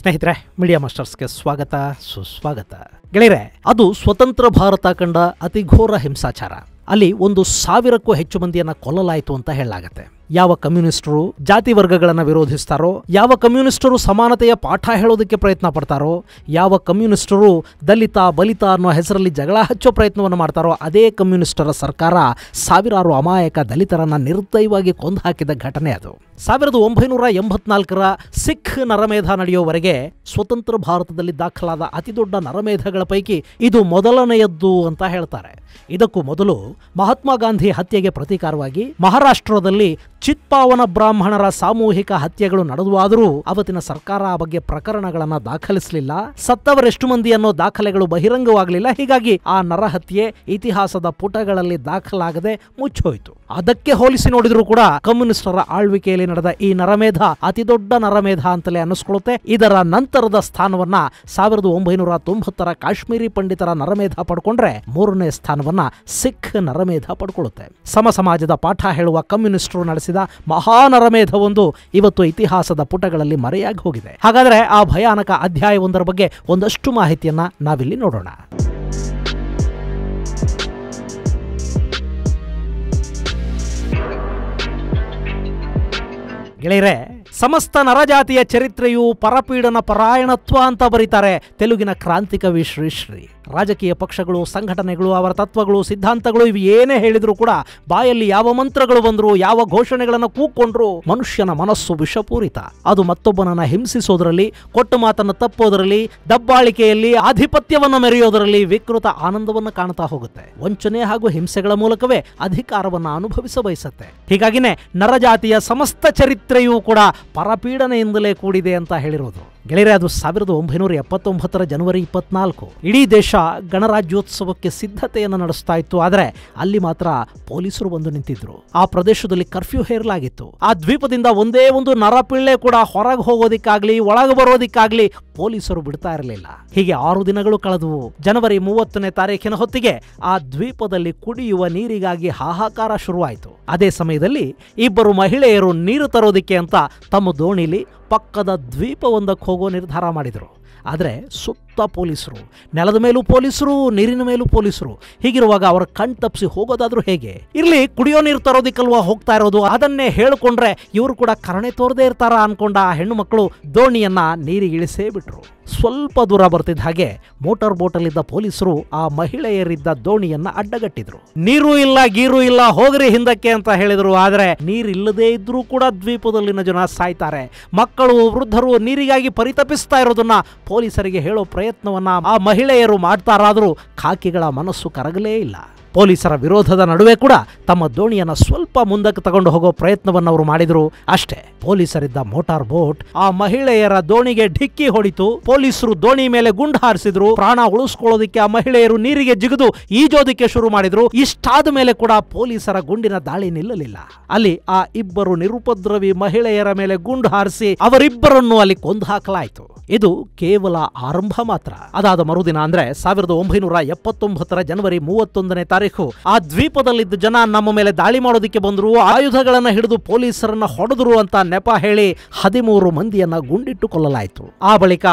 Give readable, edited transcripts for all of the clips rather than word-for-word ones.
ಸ್ನೇಹಿತರೆ ಮೀಡಿಯಾ ಮಾಸ್ಟರ್ಸ್ಗೆ ಸ್ವಾಗತ ಸುಸ್ವಾಗತ. ಗೆಳೆಯರೇ, ಅದು ಸ್ವತಂತ್ರ ಭಾರತ ಕಂಡ ಅತಿ ಘೋರ ಹಿಂಸಾಚಾರ. ಅಲ್ಲಿ 1,000ಕ್ಕೂ ಹೆಚ್ಚು ಮಂದಿಯನ್ನ ಕೊಲ್ಲಲಾಯಿತು ಅಂತ ಹೇಳಲಾಗುತ್ತೆ. ಯಾವ ಕಮ್ಯುನಿಸ್ಟರು ಜಾತಿ ವರ್ಗಗಳನ್ನು ವಿರೋಧಿಸ್ತಾರೋ, ಯಾವ ಕಮ್ಯುನಿಸ್ಟರು ಸಮಾನತೆಯ ಪಾಠ ಹೇಳೋದಕ್ಕೆ ಪ್ರಯತ್ನ ಪಡ್ತಾರೋ, ಯಾವ ಕಮ್ಯುನಿಸ್ಟರು ದಲಿತ ಬಲಿತ ಅನ್ನೋ ಹೆಸರಲ್ಲಿ ಜಗಳ ಹಚ್ಚೋ ಪ್ರಯತ್ನವನ್ನು ಮಾಡ್ತಾರೋ, ಅದೇ ಕಮ್ಯುನಿಸ್ಟರ ಸರ್ಕಾರ ಸಾವಿರಾರು ಅಮಾಯಕ ದಲಿತರನ್ನು ನಿರ್ದಯವಾಗಿ ಕೊಂದು ಹಾಕಿದ ಘಟನೆ ಅದು. 1984ರ ಸಿಖ್ ನರಮೇಧ ನಡೆಯುವವರೆಗೆ ಸ್ವತಂತ್ರ ಭಾರತದಲ್ಲಿ ದಾಖಲಾದ ಅತಿದೊಡ್ಡ ನರಮೇಧಗಳ ಪೈಕಿ ಇದು ಮೊದಲನೆಯದ್ದು ಅಂತ ಹೇಳ್ತಾರೆ. ಇದಕ್ಕೂ ಮೊದಲು ಮಹಾತ್ಮ ಗಾಂಧಿ ಹತ್ಯೆಗೆ ಪ್ರತೀಕಾರವಾಗಿ ಮಹಾರಾಷ್ಟ್ರದಲ್ಲಿ ಚಿತ್ಪಾವನ ಬ್ರಾಹ್ಮಣರ ಸಾಮೂಹಿಕ ಹತ್ಯೆಗಳು ನಡೆದುವಾದರೂ ಅವತ್ತಿನ ಸರ್ಕಾರ ಆ ಬಗ್ಗೆ ಪ್ರಕರಣಗಳನ್ನು ದಾಖಲಿಸಲಿಲ್ಲ. ಸತ್ತವರೆಷ್ಟು ಮಂದಿ ಅನ್ನೋ ದಾಖಲೆಗಳು ಬಹಿರಂಗವಾಗಲಿಲ್ಲ. ಹೀಗಾಗಿ ಆ ನರಹತ್ಯೆ ಇತಿಹಾಸದ ಪುಟಗಳಲ್ಲಿ ದಾಖಲಾಗದೆ ಮುಚ್ಚೋಯಿತು. ಅದಕ್ಕೆ ಹೋಲಿಸಿ ನೋಡಿದ್ರೂ ಕೂಡ ಕಮ್ಯುನಿಸ್ಟರ ಆಳ್ವಿಕೆಯಲ್ಲಿ ನಡೆದ ಈ ನರಮೇಧ ಅತಿದೊಡ್ಡ ನರಮೇಧ ಅಂತಲೇ ಅನ್ನಿಸ್ಕೊಳ್ಳುತ್ತೆ. ಇದರ ನಂತರದ ಸ್ಥಾನವನ್ನ 1990ರ ಕಾಶ್ಮೀರಿ ಪಂಡಿತರ ನರಮೇಧ ಪಡ್ಕೊಂಡ್ರೆ, ಮೂರನೇ ಸ್ಥಾನವನ್ನ ಸಿಖ್ ನರಮೇಧ ಪಡ್ಕೊಳ್ಳುತ್ತೆ. ಸಮಸಮಾಜದ ಪಾಠ ಹೇಳುವ ಕಮ್ಯುನಿಸ್ಟರು ನಡೆಸಿದ ಮಹಾ ನರಮೇಧವೊಂದು ಇವತ್ತು ಇತಿಹಾಸದ ಪುಟಗಳಲ್ಲಿ ಮರೆಯಾಗಿ ಹೋಗಿದೆ. ಹಾಗಾದರೆ ಆ ಭಯಾನಕ ಅಧ್ಯಾಯವೊಂದರ ಬಗ್ಗೆ ಒಂದಷ್ಟು ಮಾಹಿತಿಯನ್ನ ನಾವಿಲ್ಲಿ ನೋಡೋಣ. ಗೆಳೆಯರೇ, ಸಮಸ್ತ ನರಜಾತಿಯ ಚರಿತ್ರೆಯು ಪರಪೀಡನ ಪರಾಯಣತ್ವ ಅಂತ ಬರೀತಾರೆ ತೆಲುಗಿನ ಕ್ರಾಂತಿಕವಿ ಶ್ರೀಶ್ರೀ. ರಾಜಕೀಯ ಪಕ್ಷಗಳು, ಸಂಘಟನೆಗಳು, ಅವರ ತತ್ವಗಳು, ಸಿದ್ಧಾಂತಗಳು ಇವು ಏನೇ ಹೇಳಿದ್ರು ಕೂಡ, ಬಾಯಲ್ಲಿ ಯಾವ ಮಂತ್ರಗಳು ಬಂದ್ರು, ಯಾವ ಘೋಷಣೆಗಳನ್ನು ಕೂಕ್ಕೊಂಡ್ರು, ಮನುಷ್ಯನ ಮನಸ್ಸು ವಿಷಪೂರಿತ. ಅದು ಮತ್ತೊಬ್ಬನನ್ನ ಹಿಂಸಿಸೋದರಲ್ಲಿ, ಕೊಟ್ಟು ಮಾತನ್ನು ತಪ್ಪೋದರಲ್ಲಿ, ದಬ್ಬಾಳಿಕೆಯಲ್ಲಿ, ಆಧಿಪತ್ಯವನ್ನು ಮೆರೆಯೋದರಲ್ಲಿ ವಿಕೃತ ಆನಂದವನ್ನು ಕಾಣ್ತಾ ಹೋಗುತ್ತೆ. ವಂಚನೆ ಹಾಗೂ ಹಿಂಸೆಗಳ ಮೂಲಕವೇ ಅಧಿಕಾರವನ್ನು ಅನುಭವಿಸಬಯಸುತ್ತೆ. ಹೀಗಾಗಿನೇ ನರಜಾತಿಯ ಸಮಸ್ತ ಚರಿತ್ರೆಯೂ ಕೂಡ ಪರಪೀಡನೆಯಿಂದಲೇ ಕೂಡಿದೆ ಅಂತ ಹೇಳಿರೋದು. ಗೆಳೆಯರೆ, ಅದು 1979 ಜನವರಿ 24 ಇಡೀ ದೇಶ ಗಣರಾಜ್ಯೋತ್ಸವಕ್ಕೆ ಸಿದ್ಧತೆಯನ್ನು ನಡೆಸ್ತಾ ಇತ್ತು. ಆದರೆ ಅಲ್ಲಿ ಮಾತ್ರ ಪೊಲೀಸರು ಬಂದು ನಿಂತಿದ್ರು. ಆ ಪ್ರದೇಶದಲ್ಲಿ ಕರ್ಫ್ಯೂ ಹೇರಲಾಗಿತ್ತು. ಆ ದ್ವೀಪದಿಂದ ಒಂದೇ ಒಂದು ನರಪಿಳ್ಳೆ ಕೂಡ ಹೊರಗೆ ಹೋಗೋದಿಕ್ಕಾಗ್ಲಿ ಒಳಗೆ ಬರೋದಿಕ್ಕಾಗ್ಲಿ ಪೊಲೀಸರು ಬಿಡ್ತಾ ಇರಲಿಲ್ಲ. ಹೀಗೆ 6 ದಿನಗಳು ಕಳೆದವು. ಜನವರಿ 30ನೇ ತಾರೀಕಿನ ಹೊತ್ತಿಗೆ ಆ ದ್ವೀಪದಲ್ಲಿ ಕುಡಿಯುವ ನೀರಿಗಾಗಿ ಹಾಹಾಕಾರ ಶುರುವಾಯಿತು. ಅದೇ ಸಮಯದಲ್ಲಿ ಇಬ್ಬರು ಮಹಿಳೆಯರು ನೀರು ತರೋದಿಕ್ಕೆ ಅಂತ ತಮ್ಮ ದೋಣಿಲಿ ಪಕ್ಕದ ದ್ವೀಪವೊಂದಕ್ಕೆ ಹೋಗೋ ನಿರ್ಧಾರ ಮಾಡಿದರು. ಆದರೆ ಸುತ್ತ ಪೊಲೀಸರು, ನೆಲದ ಮೇಲೂ ಪೊಲೀಸರು, ನೀರಿನ ಮೇಲೂ ಪೊಲೀಸರು. ಹೀಗಿರುವಾಗ ಅವರ ಕಣ್ ತಪ್ಪಿಸಿ ಹೋಗೋದಾದ್ರೂ ಹೇಗೆ? ಇರಲಿ, ಕುಡಿಯೋ ನೀರು ತರೋದಿಕ್ಕಲ್ವಾ ಹೋಗ್ತಾ ಇರೋದು, ಅದನ್ನೇ ಹೇಳಿಕೊಂಡ್ರೆ ಇವರು ಕೂಡ ಕರುಣೆ ತೋರದೇ ಇರ್ತಾರ ಅನ್ಕೊಂಡ ಆ ಹೆಣ್ಣು ಮಕ್ಕಳು ದೋಣಿಯನ್ನು ನೀರಿಗಿಳಿಸೇ ಬಿಟ್ರು. ಸ್ವಲ್ಪ ದೂರ ಬರ್ತಿದ್ದ ಹಾಗೆ ಮೋಟಾರ್ ಬೋಟಲ್ಲಿದ್ದ ಪೊಲೀಸರು ಆ ಮಹಿಳೆಯರಿದ್ದ ದೋಣಿಯನ್ನು ಅಡ್ಡಗಟ್ಟಿದ್ರು. ನೀರು ಇಲ್ಲ, ಗೀರು ಇಲ್ಲ, ಹೋಗ್ರಿ ಹಿಂದಕ್ಕೆ ಅಂತ ಹೇಳಿದ್ರು. ಆದರೆ ನೀರಿಲ್ಲದೇ ಇದ್ರೂ ಕೂಡ ದ್ವೀಪದಲ್ಲಿನ ಜನ ಸಾಯ್ತಾರೆ, ಮಕ್ಕಳು, ವೃದ್ಧರು ನೀರಿಗಾಗಿ ಪರಿತಪಿಸ್ತಾ ಇರೋದನ್ನ ಪೊಲೀಸರಿಗೆ ಹೇಳೋ ಪ್ರಯತ್ನವನ್ನ ಆ ಮಹಿಳೆಯರು ಮಾಡ್ತಾರಾದರೂ ಖಾಕಿಗಳ ಮನಸ್ಸು ಕರಗಲೇ ಇಲ್ಲ. ಪೊಲೀಸರ ವಿರೋಧದ ನಡುವೆ ಕೂಡ ತಮ್ಮ ದೋಣಿಯನ್ನು ಸ್ವಲ್ಪ ಮುಂದಕ್ಕೆ ತಗೊಂಡು ಹೋಗೋ ಪ್ರಯತ್ನವನ್ನು ಅವರು ಮಾಡಿದ್ರು. ಅಷ್ಟೇ, ಪೊಲೀಸರಿದ್ದ ಮೋಟಾರ್ ಬೋಟ್ ಆ ಮಹಿಳೆಯರ ದೋಣಿಗೆ ಡಿಕ್ಕಿ ಹೊಡಿತು. ಪೊಲೀಸರು ದೋಣಿ ಮೇಲೆ ಗುಂಡು ಹಾರಿಸಿದ್ರು. ಪ್ರಾಣ ಉಳಿಸ್ಕೊಳ್ಳೋದಿಕ್ಕೆ ಆ ಮಹಿಳೆಯರು ನೀರಿಗೆ ಜಿಗಿದು ಈಜೋದಿಕ್ಕೆ ಶುರು ಮಾಡಿದ್ರು. ಇಷ್ಟಾದ ಮೇಲೆ ಕೂಡ ಪೊಲೀಸರ ಗುಂಡಿನ ದಾಳಿ ನಿಲ್ಲಲಿಲ್ಲ. ಅಲ್ಲಿ ಆ ಇಬ್ಬರು ನಿರುಪದ್ರವಿ ಮಹಿಳೆಯರ ಮೇಲೆ ಗುಂಡು ಹಾರಿಸಿ ಅವರಿಬ್ಬರನ್ನು ಅಲ್ಲಿ ಕೊಂದು ಹಾಕಲಾಯಿತು. ಇದು ಕೇವಲ ಆರಂಭ ಮಾತ್ರ. ಅದಾದ ಮರುದಿನ ಅಂದ್ರೆ 1979ರ ಜನವರಿ 31ನೇ ಆ ದ್ವೀಪದಲ್ಲಿದ್ದ ಜನ ನಮ್ಮ ಮೇಲೆ ದಾಳಿ ಮಾಡೋದಿಕ್ಕೆ ಬಂದ್ರು, ಆಯುಧಗಳನ್ನು ಹಿಡಿದು ಪೊಲೀಸರನ್ನ ಹೊಡೆದ್ರು ಅಂತ ನೆಪ ಹೇಳಿ 13 ಮಂದಿಯನ್ನ ಗುಂಡಿಟ್ಟು ಕೊಲ್ಲಲಾಯಿತು. ಆ ಬಳಿಕ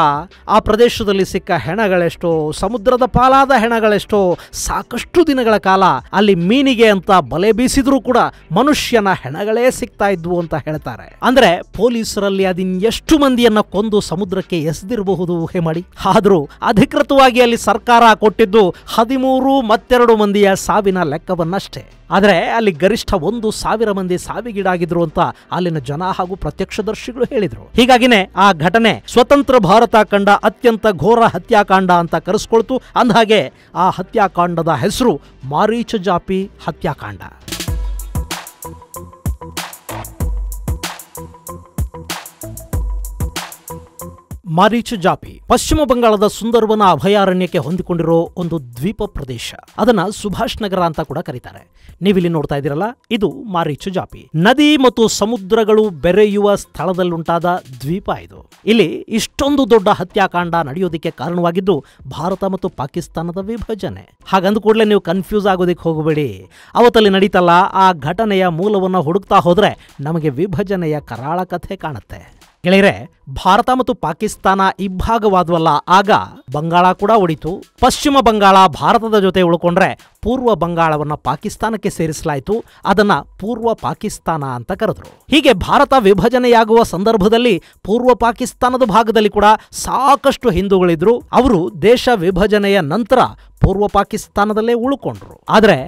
ಆ ಪ್ರದೇಶದಲ್ಲಿ ಸಿಕ್ಕ ಹೆಣಗಳೆಷ್ಟೋ, ಸಮುದ್ರದ ಪಾಲಾದ ಹೆಣಗಳೆಷ್ಟೋ, ಸಾಕಷ್ಟು ದಿನಗಳ ಕಾಲ ಅಲ್ಲಿ ಮೀನಿಗೆ ಅಂತ ಬಲೆ ಬೀಸಿದ್ರು ಕೂಡ ಮನುಷ್ಯನ ಹೆಣಗಳೇ ಸಿಗ್ತಾ ಇದ್ವು ಅಂತ ಹೇಳ್ತಾರೆ. ಅಂದ್ರೆ ಪೊಲೀಸರಲ್ಲಿ ಅದೆಷ್ಟು ಮಂದಿಯನ್ನ ಕೊಂದು ಸಮುದ್ರಕ್ಕೆ ಎಸೆದಿರಬಹುದು ಊಹೆ ಮಾಡಿ. ಆದ್ರೂ ಅಧಿಕೃತವಾಗಿ ಅಲ್ಲಿ ಸರ್ಕಾರ ಕೊಟ್ಟಿದ್ದು 13 ಮತ್ತೆರಡು ಮಂದಿಯ ಸಾವಿನ ಲೆಕ್ಕವನ್ನಷ್ಟೇ. ಆದರೆ ಅಲ್ಲಿ ಗರಿಷ್ಠ 1,000 ಮಂದಿ ಸಾವಿಗೀಡಾಗಿದ್ರು ಅಂತ ಅಲ್ಲಿನ ಜನ ಹಾಗೂ ಪ್ರತ್ಯಕ್ಷದರ್ಶಿಗಳು ಹೇಳಿದ್ರು. ಹೀಗಾಗಿನೇ ಆ ಘಟನೆ ಸ್ವತಂತ್ರ ಭಾರತ ಕಂಡ ಅತ್ಯಂತ ಘೋರ ಹತ್ಯಾಕಾಂಡ ಅಂತ ಕರೆಸ್ಕೊಳ್ತು. ಅಂದಹಾಗೆ ಆ ಹತ್ಯಾಕಾಂಡದ ಹೆಸರು ಮಾರೀಚ ಜಾಪಿ ಹತ್ಯಾಕಾಂಡ. ಮಾರೀಚ ಜಾಪಿ ಪಶ್ಚಿಮ ಬಂಗಾಳದ ಸುಂದರ್ವನ ಅಭಯಾರಣ್ಯಕ್ಕೆ ಹೊಂದಿಕೊಂಡಿರೋ ಒಂದು ದ್ವೀಪ ಪ್ರದೇಶ. ಅದನ್ನ ಸುಭಾಷ್ ನಗರ ಅಂತ ಕೂಡ ಕರೀತಾರೆ. ನೀವಿಲ್ಲಿ ನೋಡ್ತಾ ಇದ್ದೀರಲ್ಲ, ಇದು ಮಾರೀಚ ಜಾಪಿ. ನದಿ ಮತ್ತು ಸಮುದ್ರಗಳು ಬೆರೆಯುವ ಸ್ಥಳದಲ್ಲುಂಟಾದ ದ್ವೀಪ ಇದು. ಇಲ್ಲಿ ಇಷ್ಟೊಂದು ದೊಡ್ಡ ಹತ್ಯಾಕಾಂಡ ನಡೆಯೋದಿಕ್ಕೆ ಕಾರಣವಾಗಿದ್ದು ಭಾರತ ಮತ್ತು ಪಾಕಿಸ್ತಾನದ ವಿಭಜನೆ. ಹಾಗಂದು ಕೂಡಲೇ ನೀವು ಕನ್ಫ್ಯೂಸ್ ಆಗೋದಿಕ್ಕೆ ಹೋಗಬೇಡಿ. ಅವತ್ತಲ್ಲಿ ನಡೀತಲ್ಲ ಆ ಘಟನೆಯ ಮೂಲವನ್ನು ಹುಡುಕ್ತಾ ಹೋದ್ರೆ ನಮಗೆ ವಿಭಜನೆಯ ಕರಾಳ ಕಥೆ ಕಾಣುತ್ತೆ. ಗೆಳೆಯರೇ ಭಾರತ ಮತ್ತು ಪಾಕಿಸ್ತಾನ ಇಬ್ಬಾಗವಾದವಲ್ಲ। ಆಗ ಬಂಗಾಳ ಕೂಡ ಒಡಿತು। ಪಶ್ಚಿಮ ಬಂಗಾಳ ಭಾರತದ ಜೊತೆ ಉಳಿಕೊಂಡ್ರೆ ಪೂರ್ವ ಬಂಗಾಳವನ್ನ ಪಾಕಿಸ್ತಾನಕ್ಕೆ ಸೇರಿಸಲಾಯಿತು। ಅದನ್ನ ಪೂರ್ವ ಪಾಕಿಸ್ತಾನ ಅಂತ ಕರೆದರು। ಹೀಗೆ ಭಾರತ ವಿಭಜನೆಯಾಗುವ ಸಂದರ್ಭದಲ್ಲಿ ಪೂರ್ವ ಪಾಕಿಸ್ತಾನದ ಭಾಗದಲ್ಲಿ ಕೂಡ ಸಾಕಷ್ಟು ಹಿಂದೂಗಳಿದ್ರು। ಅವರು ದೇಶ ವಿಭಜನೆಯ ನಂತರ ಪೂರ್ವ ಪಾಕಿಸ್ತಾನದಲ್ಲೇ ಉಳಿಕೊಂಡ್ರು। ಆದರೆ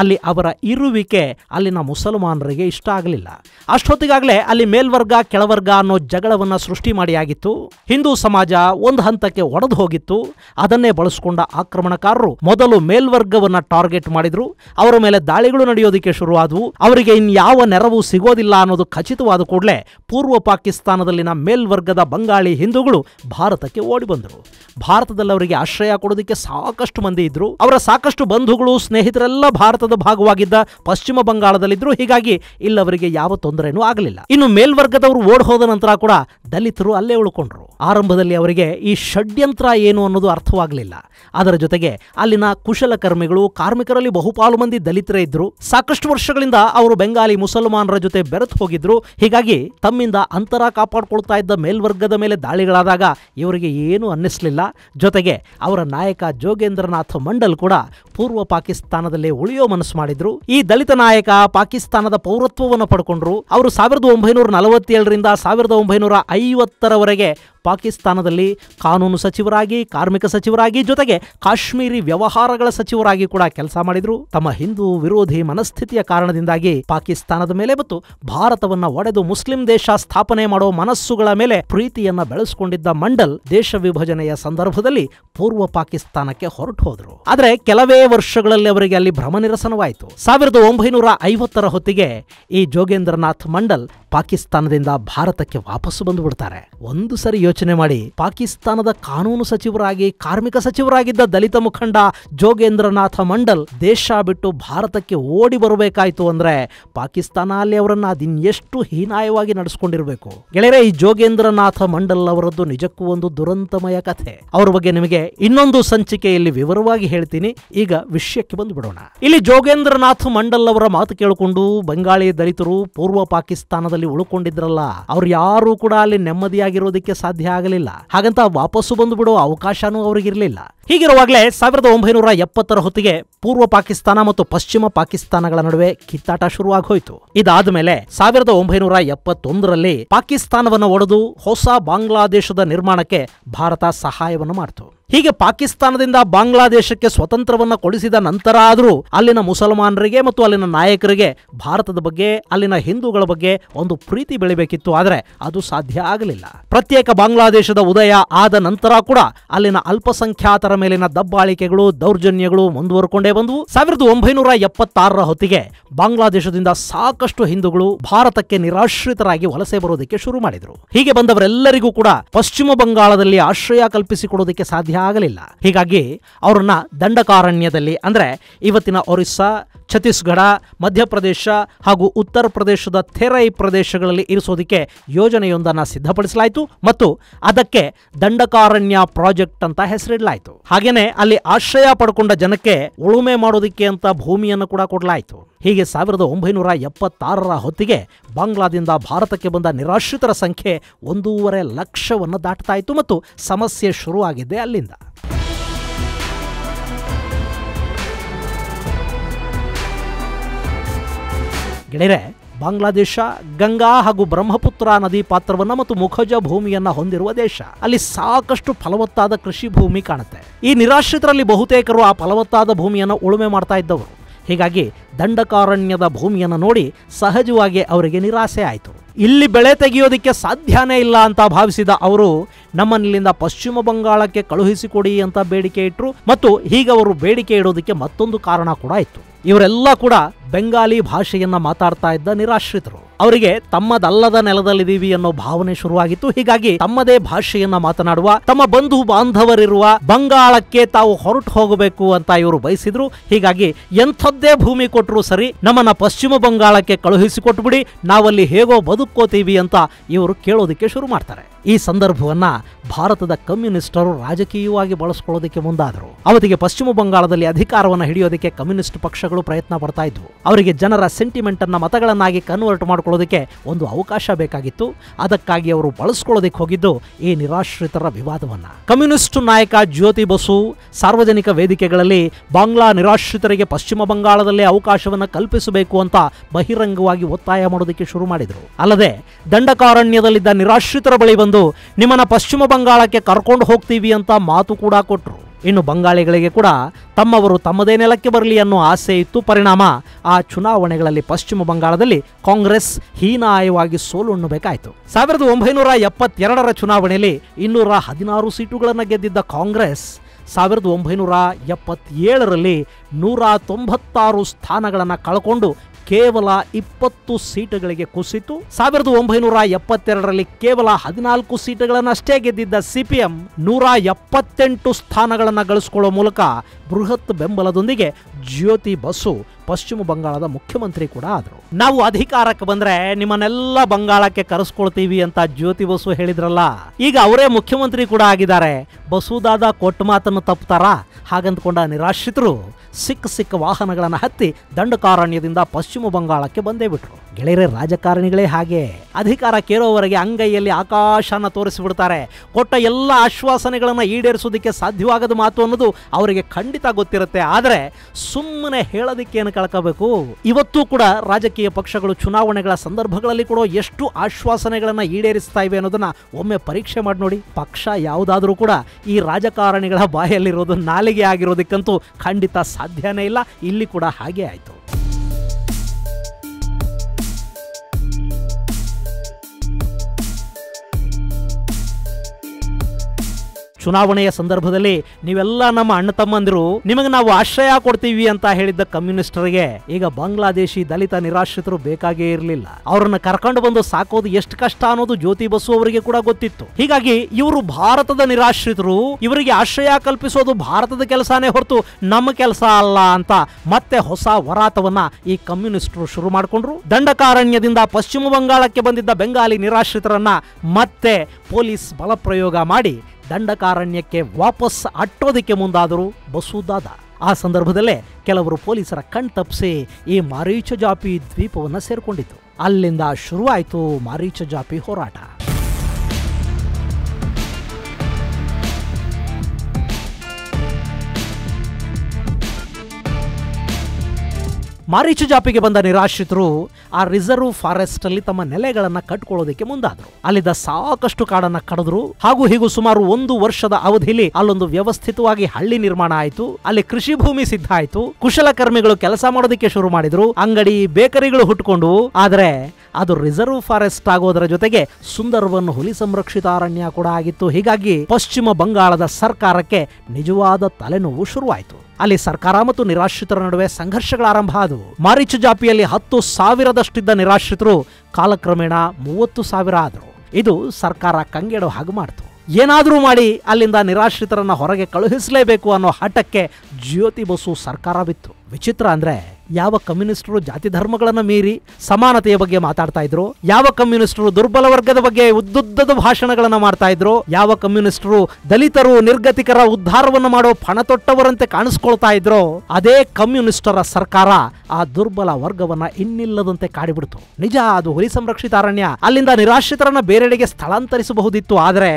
ಅಲ್ಲಿ ಅವರ ಇರುವಿಕೆ ಅಲ್ಲಿನ ಮುಸಲ್ಮಾನರಿಗೆ ಇಷ್ಟ ಆಗಲಿಲ್ಲ। ಅಷ್ಟೊತ್ತಿಗಾಗಲೇ ಅಲ್ಲಿ ಮೇಲ್ವರ್ಗ ಕೆಳವರ್ಗ ಅನ್ನೋ ಜಗಳವನ್ನು ಸೃಷ್ಟಿ ಮಾಡಿಯಾಗಿತ್ತು। ಹಿಂದೂ ಸಮಾಜ ಒಂದು ಹಂತಕ್ಕೆ ಒಡೆದು ಹೋಗಿತ್ತು। ಅದನ್ನೇ ಬಳಸಿಕೊಂಡ ಆಕ್ರಮಣಕಾರರು ಮೊದಲು ಮೇಲ್ವರ್ಗವನ್ನು ಟಾರ್ಗೆಟ್ ಮಾಡಿದ್ರು। ಅವರ ಮೇಲೆ ದಾಳಿಗಳು ನಡೆಯೋದಕ್ಕೆ ಶುರುವಾದವು। ಅವರಿಗೆ ಇನ್ಯಾವ ನೆರವು ಸಿಗೋದಿಲ್ಲ ಅನ್ನೋದು ಖಚಿತವಾದ ಕೂಡಲೇ ಪೂರ್ವ ಪಾಕಿಸ್ತಾನದಲ್ಲಿನ ಮೇಲ್ವರ್ಗದ ಬಂಗಾಳಿ ಹಿಂದೂಗಳು ಭಾರತಕ್ಕೆ ಓಡಿ ಬಂದರು। ಭಾರತದಲ್ಲಿ ಅವರಿಗೆ ಆಶ್ರಯ ಕೊಡೋದಕ್ಕೆ ಸಾಕಷ್ಟು ಮಂದಿ ಇದ್ರು। ಅವರ ಸಾಕಷ್ಟು ಬಂಧುಗಳು ಸ್ನೇಹಿತರೆಲ್ಲ ಭಾರತದ ಭಾಗವಾಗಿದ್ದ ಪಶ್ಚಿಮ ಬಂಗಾಳದಲ್ಲಿದ್ದರು। ಹೀಗಾಗಿ ಇಲ್ಲವರಿಗೆ ಯಾವ ತೊಂದರೆನೂ ಆಗಲಿಲ್ಲ। ಇನ್ನು ಮೇಲ್ವರ್ಗದವರು ಓಡ್ ಹೋದ ನಂತರ ಕೂಡ ದಲಿತರು ಅಲ್ಲೇ ಉಳ್ಕೊಂಡ್ರು। ಆರಂಭದಲ್ಲಿ ಅವರಿಗೆ ಈ ಷಡ್ಯಂತ್ರ ಏನು ಅನ್ನೋದು ಅರ್ಥವಾಗಲಿಲ್ಲ। ಅದರ ಜೊತೆಗೆ ಅಲ್ಲಿನ ಕುಶಲಕರ್ಮಿಗಳು ಕಾರ್ಮಿಕರಲ್ಲಿ ಬಹುಪಾಲು ಮಂದಿ ದಲಿತರೇ ಇದ್ರು। ಸಾಕಷ್ಟು ವರ್ಷಗಳಿಂದ ಅವರು ಬೆಂಗಾಲಿ ಮುಸಲ್ಮಾನರ ಜೊತೆ ಬೆರೆತು ಹೋಗಿದ್ರು। ಹೀಗಾಗಿ ತಮ್ಮಿಂದ ಅಂತರ ಕಾಪಾಡಿಕೊಳ್ತಾ ಇದ್ದ ಮೇಲ್ವರ್ಗದ ಮೇಲೆ ದಾಳಿಗಳಾದಾಗ ಇವರಿಗೆ ಏನೂ ಅನ್ನಿಸಲಿಲ್ಲ। ಜೊತೆಗೆ ಅವರ ನಾಯಕ ಜೋಗೇಂದ್ರನಾಥ ಮಂಡಲ್ ಕೂಡ ಪೂರ್ವ ಪಾಕಿಸ್ತಾನದಲ್ಲೇ ಉಳಿಯೋ ಮನಸ್ಸು ಮಾಡಿದ್ರು। ಈ ದಲಿತ ನಾಯಕ ಪಾಕಿಸ್ತಾನದ ಪೌರತ್ವವನ್ನು ಪಡ್ಕೊಂಡ್ರು। ಅವರು 1947ರಿಂದ 1950ರವರೆಗೆ ಪಾಕಿಸ್ತಾನದಲ್ಲಿ ಕಾನೂನು ಸಚಿವರಾಗಿ, ಕಾರ್ಮಿಕ ಸಚಿವರಾಗಿ, ಜೊತೆಗೆ ಕಾಶ್ಮೀರಿ ವ್ಯವಹಾರಗಳ ಸಚಿವರಾಗಿ ಕೂಡ ಕೆಲಸ ಮಾಡಿದ್ರು। ತಮ್ಮ ಹಿಂದೂ ವಿರೋಧಿ ಮನಸ್ಥಿತಿಯ ಕಾರಣದಿಂದಾಗಿ ಪಾಕಿಸ್ತಾನದ ಮೇಲೆ ಮತ್ತು ಭಾರತವನ್ನ ಒಡೆದು ಮುಸ್ಲಿಂ ದೇಶ ಸ್ಥಾಪನೆ ಮಾಡೋ ಮನಸ್ಸುಗಳ ಮೇಲೆ ಪ್ರೀತಿಯನ್ನ ಬೆಳೆಸಿಕೊಂಡಿದ್ದ ಮಂಡಲ್ ದೇಶ ವಿಭಜನೆಯ ಸಂದರ್ಭದಲ್ಲಿ ಪೂರ್ವ ಪಾಕಿಸ್ತಾನಕ್ಕೆ ಹೊರಟು ಹೋದ್ರು। ಆದರೆ ಕೆಲವೇ ವರ್ಷಗಳಲ್ಲಿ ಅವರಿಗೆ ಅಲ್ಲಿ ಭ್ರಮ ನಿರಸನವಾಯಿತು। 1950ರ ಹೊತ್ತಿಗೆ ಈ ಜೋಗೇಂದ್ರನಾಥ್ ಮಂಡಲ್ ಪಾಕಿಸ್ತಾನದಿಂದ ಭಾರತಕ್ಕೆ ವಾಪಸ್ಸು ಬಂದುಬಿಡ್ತಾರೆ। ಒಂದು ಸರಿ ಯೋಚನೆ ಮಾಡಿ, ಪಾಕಿಸ್ತಾನದ ಕಾನೂನು ಸಚಿವರಾಗಿ, ಕಾರ್ಮಿಕ ಸಚಿವರಾಗಿದ್ದ ದಲಿತ ಮುಖಂಡ ಜೋಗೇಂದ್ರನಾಥ ಮಂಡಲ್ ದೇಶ ಬಿಟ್ಟು ಭಾರತಕ್ಕೆ ಓಡಿ ಬರಬೇಕಾಯಿತು ಅಂದ್ರೆ ಪಾಕಿಸ್ತಾನ ಅಲ್ಲಿ ಅವರನ್ನ ಅದಿನ್ನೆಷ್ಟು ಹೀನಾಯವಾಗಿ ನಡೆಸ್ಕೊಂಡಿರಬೇಕು। ಗೆಳೆಯರೇ, ಈ ಜೋಗೇಂದ್ರನಾಥ ಮಂಡಲ್ ಅವರದ್ದು ನಿಜಕ್ಕೂ ಒಂದು ದುರಂತಮಯ ಕಥೆ। ಅವರ ಬಗ್ಗೆ ನಿಮಗೆ ಇನ್ನೊಂದು ಸಂಚಿಕೆಯಲ್ಲಿ ವಿವರವಾಗಿ ಹೇಳ್ತೀನಿ। ಈಗ ವಿಷಯಕ್ಕೆ ಬಂದು ಬಿಡೋಣ। ಇಲ್ಲಿ ಜೋಗೇಂದ್ರನಾಥ ಮಂಡಲ್ ಅವರ ಮಾತು ಕೇಳಿಕೊಂಡು ಬಂಗಾಳಿ ದಲಿತರು ಪೂರ್ವ ಪಾಕಿಸ್ತಾನದಲ್ಲಿ ಉಳ್ಕೊಂಡಿದ್ರಲ್ಲ, ಅವ್ರು ಯಾರು ಕೂಡ ಅಲ್ಲಿ ನೆಮ್ಮದಿಯಾಗಿರೋದಕ್ಕೆ ಸಾಧ್ಯ ಆಗಲಿಲ್ಲ। ಹಾಗಂತ ವಾಪಸ್ಸು ಬಂದು ಬಿಡೋ ಅವಕಾಶನೂ ಅವರಿಗಿರಲಿಲ್ಲ। ಹೀಗಿರುವಾಗಲೇ 1970ರ ಹೊತ್ತಿಗೆ ಪೂರ್ವ ಪಾಕಿಸ್ತಾನ ಮತ್ತು ಪಶ್ಚಿಮ ಪಾಕಿಸ್ತಾನಗಳ ನಡುವೆ ಕಿತ್ತಾಟ ಶುರುವಾಗೋಯಿತು। ಇದಾದ ಮೇಲೆ 1971ರಲ್ಲಿ ಪಾಕಿಸ್ತಾನವನ್ನು ಒಡೆದು ಹೊಸ ಬಾಂಗ್ಲಾದೇಶದ ನಿರ್ಮಾಣಕ್ಕೆ ಭಾರತ ಸಹಾಯವನ್ನು ಮಾಡಿತು। ಹೀಗೆ ಪಾಕಿಸ್ತಾನದಿಂದ ಬಾಂಗ್ಲಾದೇಶಕ್ಕೆ ಸ್ವತಂತ್ರವನ್ನು ಕೊಡಿಸಿದ ನಂತರ ಆದರೂ ಅಲ್ಲಿನ ಮುಸಲ್ಮಾನರಿಗೆ ಮತ್ತು ಅಲ್ಲಿನ ನಾಯಕರಿಗೆ ಭಾರತದ ಬಗ್ಗೆ, ಅಲ್ಲಿನ ಹಿಂದೂಗಳ ಬಗ್ಗೆ ಒಂದು ಪ್ರೀತಿ ಬೆಳಿಬೇಕಿತ್ತು। ಆದರೆ ಅದು ಸಾಧ್ಯ ಆಗಲಿಲ್ಲ। ಪ್ರತ್ಯೇಕ ಬಾಂಗ್ಲಾದೇಶದ ಉದಯ ಆದ ನಂತರ ಕೂಡ ಅಲ್ಲಿನ ಅಲ್ಪಸಂಖ್ಯಾತರ ಮೇಲಿನ ದಬ್ಬಾಳಿಕೆಗಳು, ದೌರ್ಜನ್ಯಗಳು ಮುಂದುವರಿಕೊಂಡೇ ಬಂದವು। 1976ರ ಹೊತ್ತಿಗೆ ಬಾಂಗ್ಲಾದೇಶದಿಂದ ಸಾಕಷ್ಟು ಹಿಂದೂಗಳು ಭಾರತಕ್ಕೆ ನಿರಾಶ್ರಿತರಾಗಿ ವಲಸೆ ಬರೋದಕ್ಕೆ ಶುರು ಮಾಡಿದ್ರು। ಹೀಗೆ ಬಂದವರೆಲ್ಲರಿಗೂ ಕೂಡ ಪಶ್ಚಿಮ ಬಂಗಾಳದಲ್ಲಿ ಆಶ್ರಯ ಕಲ್ಪಿಸಿಕೊಡೋದಕ್ಕೆ ಸಾಧ್ಯ ಆಗಲಿಲ್ಲ। ಹೀಗಾಗಿ ಅವರನ್ನ ದಂಡಕಾರಣ್ಯದಲ್ಲಿ, ಅಂದ್ರೆ ಇವತ್ತಿನ ಒರಿಸ್ಸಾ, ಛತ್ತೀಸ್ಗಢ, ಮಧ್ಯಪ್ರದೇಶ ಹಾಗೂ ಉತ್ತರ ಪ್ರದೇಶದ ಥೆರೈ ಪ್ರದೇಶಗಳಲ್ಲಿ ಇರಿಸೋದಕ್ಕೆ ಯೋಜನೆಯೊಂದನ್ನು ಸಿದ್ಧಪಡಿಸಲಾಯಿತು ಮತ್ತು ಅದಕ್ಕೆ ದಂಡಕಾರಣ್ಯ ಪ್ರಾಜೆಕ್ಟ್ ಅಂತ ಹೆಸರಿಡಲಾಯಿತು। ಹಾಗೇನೆ ಅಲ್ಲಿ ಆಶ್ರಯ ಪಡ್ಕೊಂಡ ಜನಕ್ಕೆ ಉಳುಮೆ ಮಾಡೋದಕ್ಕೆ ಅಂತ ಭೂಮಿಯನ್ನು ಕೂಡ ಕೊಡಲಾಯಿತು। ಹೀಗೆ 1976ರ ಹೊತ್ತಿಗೆ ಬಾಂಗ್ಲಾದಿಂದ ಭಾರತಕ್ಕೆ ಬಂದ ನಿರಾಶ್ರಿತರ ಸಂಖ್ಯೆ 1.5 ಲಕ್ಷವನ್ನು ದಾಟ್ತಾ ಇತ್ತು ಮತ್ತು ಸಮಸ್ಯೆ ಶುರುವಾಗಿದೆ ಅಲ್ಲಿಂದ। ಗೆಳೆಯರೇ, ಬಾಂಗ್ಲಾದೇಶ ಗಂಗಾ ಹಾಗೂ ಬ್ರಹ್ಮಪುತ್ರ ನದಿ ಪಾತ್ರವನ್ನ ಮತ್ತು ಮುಖಜ ಭೂಮಿಯನ್ನ ಹೊಂದಿರುವ ದೇಶ। ಅಲ್ಲಿ ಸಾಕಷ್ಟು ಫಲವತ್ತಾದ ಕೃಷಿ ಭೂಮಿ ಕಾಣುತ್ತೆ। ಈ ನಿರಾಶ್ರಿತರಲ್ಲಿ ಬಹುತೇಕರು ಆ ಫಲವತ್ತಾದ ಭೂಮಿಯನ್ನು ಉಳುಮೆ ಮಾಡ್ತಾ ಇದ್ದವರು। ಹೀಗಾಗಿ ದಂಡಕಾರಣ್ಯದ ಭೂಮಿಯನ್ನು ನೋಡಿ ಸಹಜವಾಗಿ ಅವರಿಗೆ ನಿರಾಸೆ ಆಯಿತು। ಇಲ್ಲಿ ಬೆಳೆ ತೆಗೆಯೋದಕ್ಕೆ ಸಾಧ್ಯನೇ ಇಲ್ಲ ಅಂತ ಭಾವಿಸಿದ ಅವರು ನಮ್ಮನ್ನಿಂದ ಪಶ್ಚಿಮ ಬಂಗಾಳಕ್ಕೆ ಕಳುಹಿಸಿಕೊಡಿ ಅಂತ ಬೇಡಿಕೆ ಇಟ್ಟರು ಮತ್ತು ಹೀಗೆ ಅವರು ಬೇಡಿಕೆ ಇಡೋದಕ್ಕೆ ಮತ್ತೊಂದು ಕಾರಣ ಕೂಡ ಇತ್ತು। ಇವರೆಲ್ಲ ಕೂಡ ಬೆಂಗಾಲಿ ಭಾಷೆಯನ್ನ ಮಾತಾಡ್ತಾ ಇದ್ದ ನಿರಾಶ್ರಿತರು। ಅವರಿಗೆ ತಮ್ಮದಲ್ಲದ ನೆಲದಲ್ಲಿದ್ದೀವಿ ಅನ್ನೋ ಭಾವನೆ ಶುರುವಾಗಿತ್ತು। ಹೀಗಾಗಿ ತಮ್ಮದೇ ಭಾಷೆಯನ್ನ ಮಾತನಾಡುವ, ತಮ್ಮ ಬಂಧು ಬಾಂಧವರಿರುವ ಬಂಗಾಳಕ್ಕೆ ತಾವು ಹೊರಟು ಹೋಗಬೇಕು ಅಂತ ಇವರು ಬಯಸಿದ್ರು। ಹೀಗಾಗಿ ಎಂಥದ್ದೇ ಭೂಮಿ ಕೊಟ್ಟರು ಸರಿ, ನಮ್ಮನ್ನ ಪಶ್ಚಿಮ ಬಂಗಾಳಕ್ಕೆ ಕಳುಹಿಸಿಕೊಟ್ಬಿಡಿ, ನಾವಲ್ಲಿ ಹೇಗೋ ಬದುಕೋತೀವಿ ಅಂತ ಇವರು ಕೇಳೋದಕ್ಕೆ ಶುರು ಮಾಡ್ತಾರೆ। ಈ ಸಂದರ್ಭವನ್ನು ಭಾರತದ ಕಮ್ಯುನಿಸ್ಟರು ರಾಜಕೀಯವಾಗಿ ಬಳಸಿಕೊಳ್ಳೋದಕ್ಕೆ ಮುಂದಾದರು. ಅವತ್ತಿಗೆ ಪಶ್ಚಿಮ ಬಂಗಾಳದಲ್ಲಿ ಅಧಿಕಾರವನ್ನು ಹಿಡಿಯೋದಕ್ಕೆ ಕಮ್ಯುನಿಸ್ಟ್ ಪಕ್ಷಗಳು ಪ್ರಯತ್ನ ಪಡ್ತಾ ಇದ್ವು. ಅವರಿಗೆ ಜನರ ಸೆಂಟಿಮೆಂಟ್ ಅನ್ನು ಮತಗಳನ್ನಾಗಿ ಕನ್ವರ್ಟ್ ಮಾಡಿಕೊಳ್ಳೋದಕ್ಕೆ ಒಂದು ಅವಕಾಶ ಬೇಕಾಗಿತ್ತು. ಅದಕ್ಕಾಗಿ ಅವರು ಬಳಸಿಕೊಳ್ಳೋದಕ್ಕೆ ಹೋಗಿದ್ದು ಈ ನಿರಾಶ್ರಿತರ ವಿವಾದವನ್ನು. ಕಮ್ಯುನಿಸ್ಟ್ ನಾಯಕ ಜ್ಯೋತಿ ಬಸು ಸಾರ್ವಜನಿಕ ವೇದಿಕೆಗಳಲ್ಲಿ ಬಾಂಗ್ಲಾ ನಿರಾಶ್ರಿತರಿಗೆ ಪಶ್ಚಿಮ ಬಂಗಾಳದಲ್ಲಿ ಅವಕಾಶವನ್ನು ಕಲ್ಪಿಸಬೇಕು ಅಂತ ಬಹಿರಂಗವಾಗಿ ಒತ್ತಾಯ ಮಾಡೋದಕ್ಕೆ ಶುರು ಮಾಡಿದರು. ಅಲ್ಲದೆ ದಂಡಕಾರಣ್ಯದಲ್ಲಿದ್ದ ನಿರಾಶ್ರಿತರ ಬಳಿ ಬಂದು ನಿಮ್ಮನ್ನ ಪಶ್ಚಿಮ ಬಂಗಾಳಕ್ಕೆ ಕರ್ಕೊಂಡು ಹೋಗ್ತೀವಿ ಅಂತ ಮಾತು ಕೂಡ ಕೊಟ್ಟರು. ಇನ್ನು ಬಂಗಾಳಿಗಳಿಗೆ ಕೂಡ ತಮ್ಮವರು ತಮ್ಮದೇ ನೆಲಕ್ಕೆ ಬರಲಿ ಅನ್ನೋ ಆಸೆ ಇತ್ತು. ಪರಿಣಾಮ ಆ ಚುನಾವಣೆಗಳಲ್ಲಿ ಪಶ್ಚಿಮ ಬಂಗಾಳದಲ್ಲಿ ಕಾಂಗ್ರೆಸ್ ಹೀನಾಯವಾಗಿ ಸೋಲುಣ್ಣಬೇಕಾಯಿತು. 1972ರ ಚುನಾವಣೆಯಲ್ಲಿ 216 ಸೀಟುಗಳನ್ನು ಗೆದ್ದಿದ್ದ ಕಾಂಗ್ರೆಸ್ 1977ರಲ್ಲಿ 196 ಸ್ಥಾನಗಳನ್ನು ಕಳ್ಕೊಂಡು ಕೇವಲ 20 ಸೀಟುಗಳಿಗೆ ಕುಸಿತು. 1972ರಲ್ಲಿ ಕೇವಲ 14 ಸೀಟುಗಳನ್ನಷ್ಟೇ ಗೆದ್ದಿದ್ದ ಸಿಪಿಎಂ 178 ಸ್ಥಾನಗಳನ್ನು ಗಳಿಸಿಕೊಳ್ಳುವ ಮೂಲಕ ಬೃಹತ್ ಬೆಂಬಲದೊಂದಿಗೆ ಜ್ಯೋತಿ ಬಸು ಪಶ್ಚಿಮ ಬಂಗಾಳದ ಮುಖ್ಯಮಂತ್ರಿ ಕೂಡ ಆದರು. ನಾವು ಅಧಿಕಾರಕ್ಕೆ ಬಂದರೆ ನಿಮ್ಮನ್ನೆಲ್ಲ ಬಂಗಾಳಕ್ಕೆ ಕರೆಸ್ಕೊಳ್ತೀವಿ ಅಂತ ಜ್ಯೋತಿ ಬಸು ಹೇಳಿದ್ರಲ್ಲ, ಈಗ ಅವರೇ ಮುಖ್ಯಮಂತ್ರಿ ಕೂಡ ಆಗಿದ್ದಾರೆ. ಬಸುದಾದ ಕೊಟ್ಟ ಮಾತನ್ನು ತಪ್ಪುತ್ತಾರಾ? ಹಾಗಂದ್ಕೊಂಡ ನಿರಾಶ್ರಿತರು ಸಿಕ್ಕ ಸಿಕ್ಕ ವಾಹನಗಳನ್ನು ಹತ್ತಿ ದಂಡಕಾರಣ್ಯದಿಂದ ಪಶ್ಚಿಮ ಬಂಗಾಳಕ್ಕೆ ಬಂದೇ ಬಿಟ್ರು. ಗೆಳೆಯರೆ, ರಾಜಕಾರಣಿಗಳೇ ಹಾಗೆ ಅಧಿಕಾರ ಕೇರೋವರೆಗೆ ಅಂಗೈಯಲ್ಲಿ ಆಕಾಶನ ತೋರಿಸಿಬಿಡ್ತಾರೆ. ಕೊಟ್ಟ ಎಲ್ಲ ಆಶ್ವಾಸನೆಗಳನ್ನು ಈಡೇರಿಸೋದಕ್ಕೆ ಸಾಧ್ಯವಾಗದ ಮಾತು ಅನ್ನೋದು ಅವರಿಗೆ ಖಂಡಿತ ಗೊತ್ತಿರುತ್ತೆ. ಆದರೆ ಸುಮ್ಮನೆ ಹೇಳೋದಕ್ಕೆ ಏನು ಕಳ್ಕೋಬೇಕು? ಇವತ್ತು ಕೂಡ ರಾಜಕೀಯ ಪಕ್ಷಗಳು ಚುನಾವಣೆಗಳ ಸಂದರ್ಭಗಳಲ್ಲಿ ಕೂಡ ಎಷ್ಟು ಆಶ್ವಾಸನೆಗಳನ್ನು ಈಡೇರಿಸ್ತಾ ಇವೆ ಅನ್ನೋದನ್ನ ಒಮ್ಮೆ ಪರೀಕ್ಷೆ ಮಾಡಿ ನೋಡಿ. ಪಕ್ಷ ಯಾವುದಾದ್ರೂ ಕೂಡ ಈ ರಾಜಕಾರಣಿಗಳ ಬಾಯಲ್ಲಿರೋದು ನಾಲಿಗೆ ಆಗಿರೋದಕ್ಕಂತೂ ಖಂಡಿತ ಸಾಧ್ಯನೇ ಇಲ್ಲ. ಇಲ್ಲಿ ಕೂಡ ಹಾಗೆ ಆಯಿತು. ಚುನಾವಣೆಯ ಸಂದರ್ಭದಲ್ಲಿ ನೀವೆಲ್ಲ ನಮ್ಮ ಅಣ್ಣ ತಮ್ಮಂದಿರು, ನಿಮಗೆ ನಾವು ಆಶ್ರಯ ಕೊಡ್ತೀವಿ ಅಂತ ಹೇಳಿದ್ದ ಕಮ್ಯುನಿಸ್ಟರಿಗೆ ಈಗ ಬಾಂಗ್ಲಾದೇಶಿ ದಲಿತ ನಿರಾಶ್ರಿತರು ಬೇಕಾಗೇ ಇರಲಿಲ್ಲ. ಅವರನ್ನ ಕರ್ಕೊಂಡು ಬಂದು ಸಾಕೋದು ಎಷ್ಟು ಕಷ್ಟ ಅನ್ನೋದು ಜ್ಯೋತಿ ಬಸು ಅವರಿಗೆ ಕೂಡ ಗೊತ್ತಿತ್ತು. ಹೀಗಾಗಿ ಇವರು ಭಾರತದ ನಿರಾಶ್ರಿತರು, ಇವರಿಗೆ ಆಶ್ರಯ ಕಲ್ಪಿಸೋದು ಭಾರತದ ಕೆಲಸನೇ ಹೊರತು ನಮ್ಮ ಕೆಲಸ ಅಲ್ಲ ಅಂತ ಮತ್ತೆ ಹೊಸ ವರಾತವನ್ನ ಈ ಕಮ್ಯುನಿಸ್ಟರು ಶುರು ಮಾಡಿಕೊಂಡ್ರು. ದಂಡಕಾರಣ್ಯದಿಂದ ಪಶ್ಚಿಮ ಬಂಗಾಳಕ್ಕೆ ಬಂದಿದ್ದ ಬೆಂಗಾಲಿ ನಿರಾಶ್ರಿತರನ್ನ ಮತ್ತೆ ಪೊಲೀಸ್ ಬಲಪ್ರಯೋಗ ಮಾಡಿ ದಂಡಕಾರಣ್ಯಕ್ಕೆ ವಾಪಸ್ ಅಟ್ಟೋದಕ್ಕೆ ಮುಂದಾದರು ಬಸುದಾದ. ಆ ಸಂದರ್ಭದಲ್ಲೇ ಕೆಲವರು ಪೊಲೀಸರ ಕಣ್ತಪ್ಪಿಸಿ ಈ ಮಾರೀಚ ಜಾಪಿ ದ್ವೀಪವನ್ನು ಸೇರಿಕೊಂಡಿತು. ಅಲ್ಲಿಂದ ಶುರುವಾಯಿತು ಮಾರೀಚ ಜಾಪಿ ಹೋರಾಟ. ಮಾರೀಚ ಜಾಪಿಗೆ ಬಂದ ನಿರಾಶ್ರಿತರು ಆ ರಿಸರ್ವ್ ಫಾರೆಸ್ಟ್ ಅಲ್ಲಿ ತಮ್ಮ ನೆಲೆಗಳನ್ನು ಕಟ್ಕೊಳ್ಳೋದಕ್ಕೆ ಮುಂದಾದರು. ಅಲ್ಲಿದ್ದ ಸಾಕಷ್ಟು ಕಾಡನ್ನ ಕಡಿದ್ರು. ಹಾಗೂ ಹೀಗೂ ಸುಮಾರು 1 ವರ್ಷದ ಅವಧಿಯಲ್ಲಿ ಅಲ್ಲೊಂದು ವ್ಯವಸ್ಥಿತವಾಗಿ ಹಳ್ಳಿ ನಿರ್ಮಾಣ ಆಯಿತು. ಅಲ್ಲಿ ಕೃಷಿ ಭೂಮಿ ಸಿದ್ಧ ಆಯಿತು. ಕುಶಲಕರ್ಮಿಗಳು ಕೆಲಸ ಮಾಡೋದಕ್ಕೆ ಶುರು ಮಾಡಿದ್ರು. ಅಂಗಡಿ ಬೇಕರಿಗಳು ಹುಟ್ಕೊಂಡು. ಆದರೆ ಅದು ರಿಸರ್ವ್ ಫಾರೆಸ್ಟ್ ಆಗೋದರ ಜೊತೆಗೆ ಸುಂದರ್ವನ್ ಹುಲಿ ಸಂರಕ್ಷಿತ ಅರಣ್ಯ ಕೂಡ ಆಗಿತ್ತು. ಹೀಗಾಗಿ ಪಶ್ಚಿಮ ಬಂಗಾಳದ ಸರ್ಕಾರಕ್ಕೆ ನಿಜವಾದ ತಲೆನೋವು ಶುರುವಾಯಿತು. ಅಲ್ಲಿ ಸರ್ಕಾರ ಮತ್ತು ನಿರಾಶ್ರಿತರ ನಡುವೆ ಸಂಘರ್ಷಗಳ ಆರಂಭ ಆದವು. ಮಾರೀಚ ಜಾಪಿಯಲ್ಲಿ 10,000ದಷ್ಟಿದ್ದ ನಿರಾಶ್ರಿತರು ಕಾಲಕ್ರಮೇಣ 30,000 ಆದರು. ಇದು ಸರ್ಕಾರ ಕಂಗೆಡೋ ಹಾಗೆ ಮಾಡ್ತು. ಏನಾದರೂ ಮಾಡಿ ಅಲ್ಲಿಂದ ನಿರಾಶ್ರಿತರನ್ನ ಹೊರಗೆ ಕಳುಹಿಸಲೇಬೇಕು ಅನ್ನೋ ಹಠಕ್ಕೆ ಜ್ಯೋತಿ ಬಸು ಸರ್ಕಾರ ಬಿತ್ತು. ವಿಚಿತ್ರ ಅಂದರೆ, ಯಾವ ಕಮ್ಯುನಿಸ್ಟರು ಜಾತಿ ಧರ್ಮಗಳನ್ನು ಮೀರಿ ಸಮಾನತೆಯ ಬಗ್ಗೆ ಮಾತಾಡ್ತಾ ಇದ್ರು, ಯಾವ ಕಮ್ಯುನಿಸ್ಟರು ದುರ್ಬಲ ವರ್ಗದ ಬಗ್ಗೆ ಉದ್ದುದ್ದದ ಭಾಷಣಗಳನ್ನು ಮಾಡ್ತಾ ಇದ್ರು, ಯಾವ ಕಮ್ಯುನಿಸ್ಟರು ದಲಿತರು ನಿರ್ಗತಿಕರ ಉದ್ಧಾರವನ್ನು ಮಾಡೋ ಪಣ ತೊಟ್ಟವರಂತೆ ಕಾಣಿಸ್ಕೊಳ್ತಾ ಇದ್ರು, ಅದೇ ಕಮ್ಯುನಿಸ್ಟರ ಸರ್ಕಾರ ಆ ದುರ್ಬಲ ವರ್ಗವನ್ನ ಇನ್ನಿಲ್ಲದಂತೆ ಕಾಡಿಬಿಡ್ತು. ನಿಜ, ಅದು ಹುಲಿ ಸಂರಕ್ಷಿತ ಅರಣ್ಯ. ಅಲ್ಲಿಂದ ನಿರಾಶ್ರಿತರನ್ನ ಬೇರೆಡೆಗೆ ಸ್ಥಳಾಂತರಿಸಬಹುದಿತ್ತು. ಆದರೆ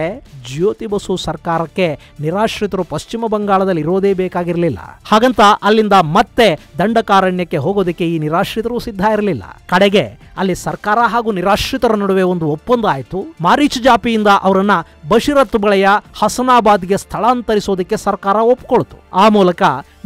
ಜ್ಯೋತಿ ಬಸು ಸರ್ಕಾರಕ್ಕೆ ನಿರಾಶ್ರಿತರು ಪಶ್ಚಿಮ ಬಂಗಾಳದಲ್ಲಿ ಇರೋದೇ ಬೇಕಾಗಿರಲಿಲ್ಲ. ಹಾಗಂತ ಅಲ್ಲಿಂದ ಮತ್ತೆ ದಂಡಕಾರಣ್ಯ ಹೋಗೋದಕ್ಕೆ ಈ ನಿರಾಶ್ರಿತರು ಸಿದ್ಧ ಇರಲಿಲ್ಲ. ಕಡೆಗೆ ಅಲ್ಲಿ ಸರ್ಕಾರ ಹಾಗೂ ನಿರಾಶ್ರಿತರ ನಡುವೆ ಒಂದು ಒಪ್ಪಂದ ಆಯಿತು. ಮಾರೀಚ ಜಾಪಿಯಿಂದ ಅವರನ್ನ ಬಶೀರತ್ ಬಳೆಯ ಹಸನಾಬಾದ್ಗೆ ಸ್ಥಳಾಂತರಿಸೋದಕ್ಕೆ ಸರ್ಕಾರ ಒಪ್ಪಿಕೊಳ್ತು. ಆ ಮೂಲಕ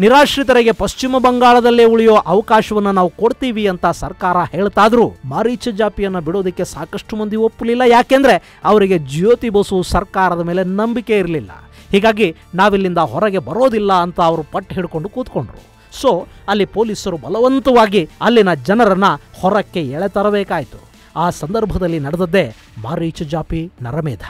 ನಿರಾಶ್ರಿತರಿಗೆ ಪಶ್ಚಿಮ ಬಂಗಾಳದಲ್ಲೇ ಉಳಿಯೋ ಅವಕಾಶವನ್ನು ನಾವು ಕೊಡ್ತೀವಿ ಅಂತ ಸರ್ಕಾರ ಹೇಳ್ತಾದ್ರೂ ಮಾರೀಚ ಜಾಪಿಯನ್ನು ಬಿಡೋದಕ್ಕೆ ಸಾಕಷ್ಟು ಮಂದಿ ಒಪ್ಪಲಿಲ್ಲ. ಯಾಕೆಂದ್ರೆ ಅವರಿಗೆ ಜ್ಯೋತಿ ಬಸು ಸರ್ಕಾರದ ಮೇಲೆ ನಂಬಿಕೆ ಇರಲಿಲ್ಲ. ಹೀಗಾಗಿ ನಾವಿಲ್ಲಿಂದ ಹೊರಗೆ ಬರೋದಿಲ್ಲ ಅಂತ ಅವರು ಪಟ್ಟು ಹಿಡ್ಕೊಂಡು ಕೂತ್ಕೊಂಡ್ರು. ಸೊ ಅಲ್ಲಿ ಪೊಲೀಸರು ಬಲವಂತವಾಗಿ ಅಲ್ಲಿನ ಜನರನ್ನ ಹೊರಕ್ಕೆ ಎಳೆತರಬೇಕಾಯಿತು. ಆ ಸಂದರ್ಭದಲ್ಲಿ ನಡೆದದ್ದೇ ಮಾರೀಚ ಜಾಪಿ ನರಮೇಧ.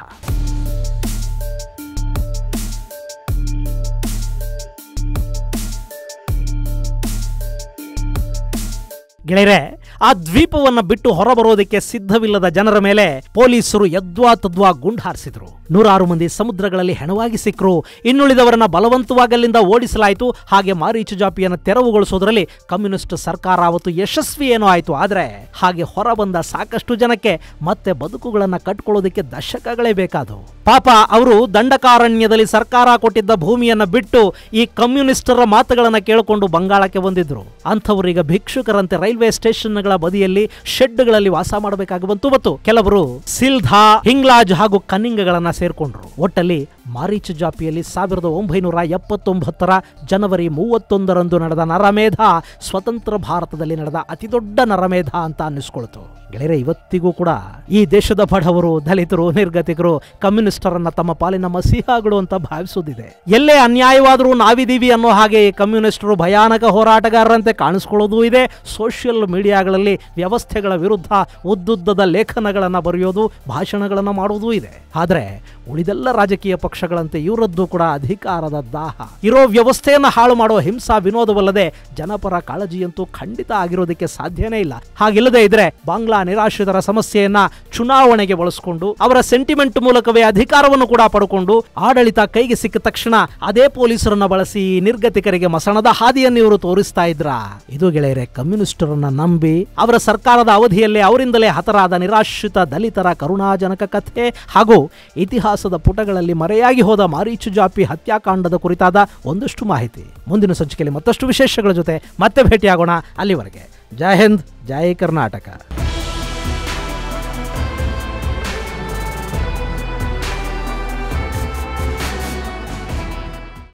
ಗೆಳೆಯರೆ, ಆ ದ್ವೀಪವನ್ನು ಬಿಟ್ಟು ಹೊರಬರೋದಕ್ಕೆ ಸಿದ್ಧವಿಲ್ಲದ ಜನರ ಮೇಲೆ ಪೊಲೀಸರು ಯದ್ವಾ ತದ್ವಾ ಗುಂಡು ಹಾರಿಸಿದರು. ನೂರಾರು ಮಂದಿ ಸಮುದ್ರಗಳಲ್ಲಿ ಹೆಣವಾಗಿ ಸಿಕ್ಕರು. ಇನ್ನುಳಿದವರನ್ನ ಬಲವಂತವಾಗಿ ಅಲ್ಲಿಂದ ಓಡಿಸಲಾಯಿತು. ಹಾಗೆ ಮಾರೀಚು ಜಾಪಿಯನ್ನು ತೆರವುಗೊಳಿಸೋದರಲ್ಲಿ ಕಮ್ಯುನಿಸ್ಟ್ ಸರ್ಕಾರ ಅವತ್ತು ಯಶಸ್ವಿ ಏನೋ ಆಯಿತು. ಆದರೆ ಹಾಗೆ ಹೊರಬಂದ ಸಾಕಷ್ಟು ಜನಕ್ಕೆ ಮತ್ತೆ ಬದುಕುಗಳನ್ನು ಕಟ್ಟಿಕೊಳ್ಳೋದಕ್ಕೆ ದಶಕಗಳೇ ಬೇಕಾದವು. ಪಾಪ ಅವರು ದಂಡಕಾರಣ್ಯದಲ್ಲಿ ಸರ್ಕಾರ ಕೊಟ್ಟಿದ್ದ ಭೂಮಿಯನ್ನು ಬಿಟ್ಟು ಈ ಕಮ್ಯುನಿಸ್ಟರ ಮಾತುಗಳನ್ನು ಕೇಳಿಕೊಂಡು ಬಂಗಾಳಕ್ಕೆ ಬಂದಿದ್ರು. ಅಂಥವರೀಗ ಭಿಕ್ಷುಕರಂತೆ ರೈಲ್ವೆ ಸ್ಟೇಷನ್ಗಳ ಬದಿಯಲ್ಲಿ ಶೆಡ್ಗಳಲ್ಲಿ ವಾಸ ಮಾಡಬೇಕಾಗಿ ಬಂತು. ಮತ್ತು ಕೆಲವರು ಸಿಲ್ಧಾ, ಹಿಂಗ್ಲಾಜ್ ಹಾಗೂ ಕನ್ನಿಂಗಗಳನ್ನು ಸೇರ್ಕೊಂಡ್ರು. ಒಟ್ಟಲ್ಲಿ ಮಾರೀಚು ಜಾಪಿಯಲ್ಲಿ 1979 ಜನವರಿ 31 ನಡೆದ ನರಮೇಧ ಸ್ವತಂತ್ರ ಭಾರತದಲ್ಲಿ ನಡೆದ ಅತಿದೊಡ್ಡ ನರಮೇಧ ಅಂತ ಅನ್ನಿಸ್ಕೊಳ್ತು. ಗೆಳೆಯರೆ, ಇವತ್ತಿಗೂ ಕೂಡ ಈ ದೇಶದ ಬಡವರು, ದಲಿತರು, ನಿರ್ಗತಿಕರು ಕಮ್ಯುನಿಸ್ಟರನ್ನ ತಮ್ಮ ಪಾಲಿನ ಮಸೀಹಾಗಳು ಅಂತ ಭಾವಿಸೋದಿದೆ. ಎಲ್ಲೇ ಅನ್ಯಾಯವಾದರೂ ನಾವಿದ್ದೀವಿ ಅನ್ನೋ ಹಾಗೆ ಕಮ್ಯುನಿಸ್ಟರು ಭಯಾನಕ ಹೋರಾಟಗಾರರಂತೆ ಕಾಣಿಸ್ಕೊಳ್ಳೋದು ಇದೆ. ಸೋಷಿಯಲ್ ಮೀಡಿಯಾಗಳಲ್ಲಿ ವ್ಯವಸ್ಥೆಗಳ ವಿರುದ್ಧ ಉದ್ದುದ್ದದ ಲೇಖನಗಳನ್ನು ಬರೆಯೋದು, ಭಾಷಣಗಳನ್ನು ಮಾಡೋದು ಇದೆ. ಆದರೆ ಉಳಿದೆಲ್ಲ ರಾಜಕೀಯ ಪಕ್ಷಗಳಂತೆ ಇವರದ್ದು ಕೂಡ ಅಧಿಕಾರದ ದಾಹ, ಇರೋ ವ್ಯವಸ್ಥೆಯನ್ನು ಹಾಳು ಮಾಡೋ ಹಿಂಸಾ ವಿನೋದವಲ್ಲದೆ ಜನಪರ ಕಾಳಜಿಯಂತೂ ಖಂಡಿತ ಆಗಿರೋದಕ್ಕೆ ಸಾಧ್ಯನೇ ಇಲ್ಲ. ಹಾಗಿಲ್ಲದೆ ಇದ್ರೆ ಬಾಂಗ್ಲಾ ನಿರಾಶ್ರಿತರ ಸಮಸ್ಯೆಯನ್ನ ಚುನಾವಣೆಗೆ ಬಳಸಿಕೊಂಡು ಅವರ ಸೆಂಟಿಮೆಂಟ್ ಮೂಲಕವೇ ಅಧಿಕಾರವನ್ನು ಕೂಡ ಪಡ್ಕೊಂಡು ಆಡಳಿತ ಕೈಗೆ ಸಿಕ್ಕ ತಕ್ಷಣ ಅದೇ ಪೊಲೀಸರನ್ನ ಬಳಸಿ ನಿರ್ಗತಿಕರಿಗೆ ಮಸಣದ ಹಾದಿಯನ್ನು ಇವರು ತೋರಿಸ್ತಾ ಇದ್ರ. ಇದು ಗೆಳೆಯರೆ, ಕಮ್ಯುನಿಸ್ಟರನ್ನ ನಂಬಿ ಅವರ ಸರ್ಕಾರದ ಅವಧಿಯಲ್ಲೇ ಅವರಿಂದಲೇ ಹತರಾದ ನಿರಾಶ್ರಿತ ದಲಿತರ ಕರುಣಾಜನಕ ಕಥೆ ಹಾಗೂ ಇತಿಹಾಸದ ಪುಟಗಳಲ್ಲಿ ಮರೆಯಾಗಿ ಹೋದ ಮಾರೀಚು ಜಾಪಿ ಹತ್ಯಾಕಾಂಡದ ಕುರಿತಾದ ಒಂದಷ್ಟು ಮಾಹಿತಿ. ಮುಂದಿನ ಸಂಚಿಕೆಯಲ್ಲಿ ಮತ್ತಷ್ಟು ವಿಶೇಷಗಳ ಜೊತೆ ಮತ್ತೆ ಭೇಟಿಯಾಗೋಣ. ಅಲ್ಲಿವರೆಗೆ ಜೈ ಹಿಂದ್, ಜೈ ಕರ್ನಾಟಕ.